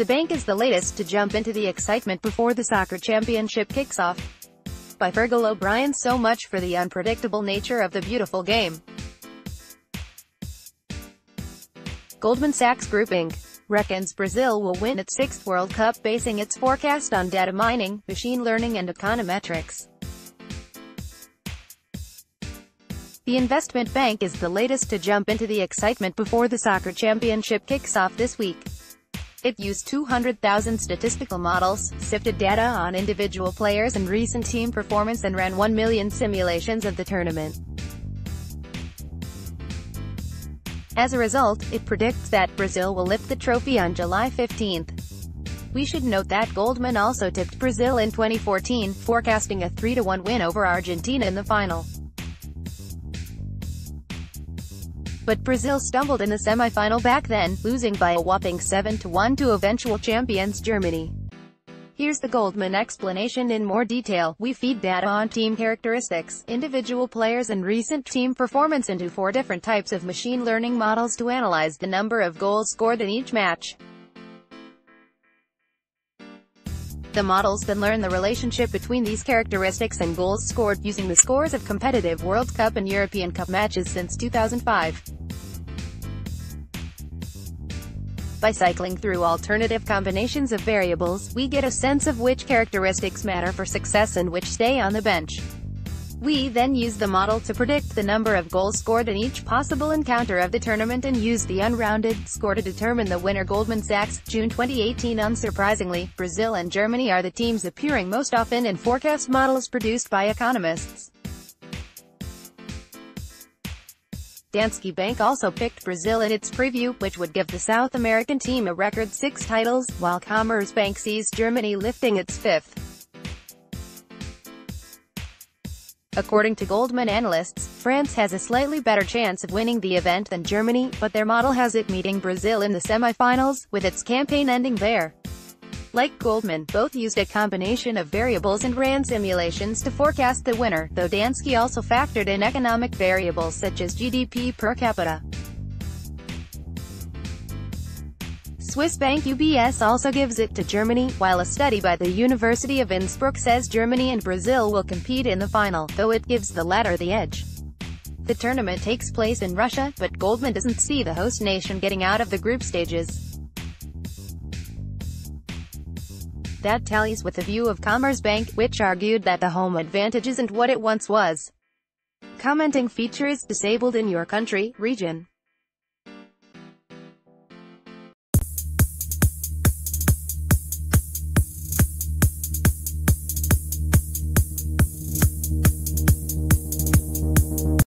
The bank is the latest to jump into the excitement before the soccer championship kicks off. By Fergal O'Brien. So much for the unpredictable nature of the beautiful game. Goldman Sachs Group Inc. reckons Brazil will win its sixth World Cup, basing its forecast on data mining, machine learning and econometrics. The investment bank is the latest to jump into the excitement before the soccer championship kicks off this week. It used 200,000 statistical models, sifted data on individual players and recent team performance, and ran 1 million simulations of the tournament. As a result, it predicts that Brazil will lift the trophy on July 15. We should note that Goldman also tipped Brazil in 2014, forecasting a 3-1 win over Argentina in the final. But Brazil stumbled in the semi-final back then, losing by a whopping 7-1 to eventual champions Germany. Here's the Goldman explanation in more detail. We feed data on team characteristics, individual players and recent team performance into 4 different types of machine learning models to analyze the number of goals scored in each match. The models then learn the relationship between these characteristics and goals scored, using the scores of competitive World Cup and European Cup matches since 2005. By cycling through alternative combinations of variables, we get a sense of which characteristics matter for success and which stay on the bench. We then use the model to predict the number of goals scored in each possible encounter of the tournament and use the unrounded score to determine the winner. Goldman Sachs, June 2018. Unsurprisingly, Brazil and Germany are the teams appearing most often in forecast models produced by economists. Danske Bank also picked Brazil in its preview, which would give the South American team a record 6 titles, while Commerzbank sees Germany lifting its 5th. According to Goldman analysts, France has a slightly better chance of winning the event than Germany, but their model has it meeting Brazil in the semi-finals, with its campaign ending there. Like Goldman, both used a combination of variables and ran simulations to forecast the winner, though Danske also factored in economic variables such as GDP per capita. Swiss bank UBS also gives it to Germany, while a study by the University of Innsbruck says Germany and Brazil will compete in the final, though it gives the latter the edge. The tournament takes place in Russia, but Goldman doesn't see the host nation getting out of the group stages. That tallies with the view of Commerzbank, which argued that the home advantage isn't what it once was. Commenting feature is disabled in your country, region.